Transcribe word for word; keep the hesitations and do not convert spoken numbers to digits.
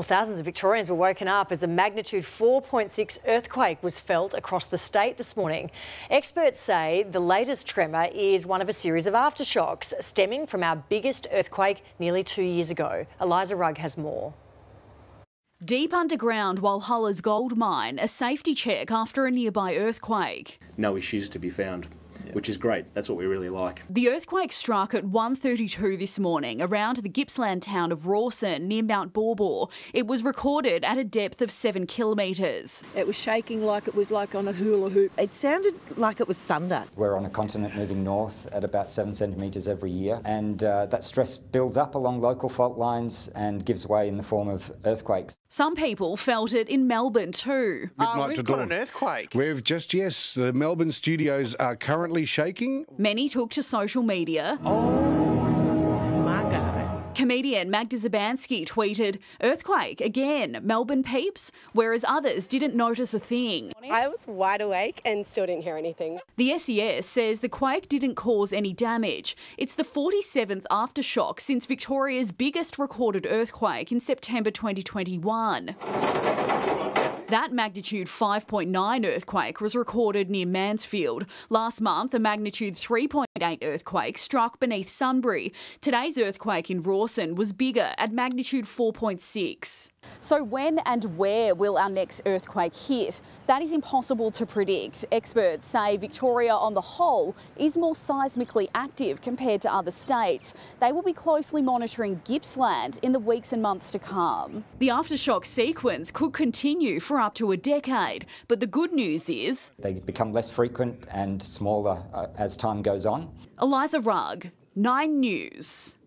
Well, thousands of Victorians were woken up as a magnitude four point six earthquake was felt across the state this morning. Experts say the latest tremor is one of a series of aftershocks stemming from our biggest earthquake nearly two years ago. Eliza Rugg has more. Deep underground Walhulla's gold mine, a safety check after a nearby earthquake. No issues to be found, which is great. That's what we really like. The earthquake struck at one thirty-two this morning around the Gippsland town of Rawson near Mount Baw Baw. It was recorded at a depth of seven kilometres. It was shaking like it was like on a hula hoop. It sounded like it was thunder. We're on a continent moving north at about seven centimetres every year, and uh, that stress builds up along local fault lines and gives way in the form of earthquakes. Some people felt it in Melbourne too. Midnight uh, we've to got dawn. An earthquake. We've just, yes, the Melbourne studios are currently shaking. Many took to social media. Oh my God. Comedian Magda Zabanski tweeted, "Earthquake again, Melbourne peeps," whereas others didn't notice a thing. I was wide awake and still didn't hear anything. The S E S says the quake didn't cause any damage. It's the forty-seventh aftershock since Victoria's biggest recorded earthquake in September twenty twenty-one. That magnitude five point nine earthquake was recorded near Mansfield. Last month, a magnitude three point eight earthquake struck beneath Sunbury. Today's earthquake in Rawson was bigger at magnitude four point six. So when and where will our next earthquake hit? That is impossible to predict. Experts say Victoria on the whole is more seismically active compared to other states. They will be closely monitoring Gippsland in the weeks and months to come. The aftershock sequence could continue for up to a decade, but the good news is they become less frequent and smaller uh, as time goes on. Eliza Rugg, nine news.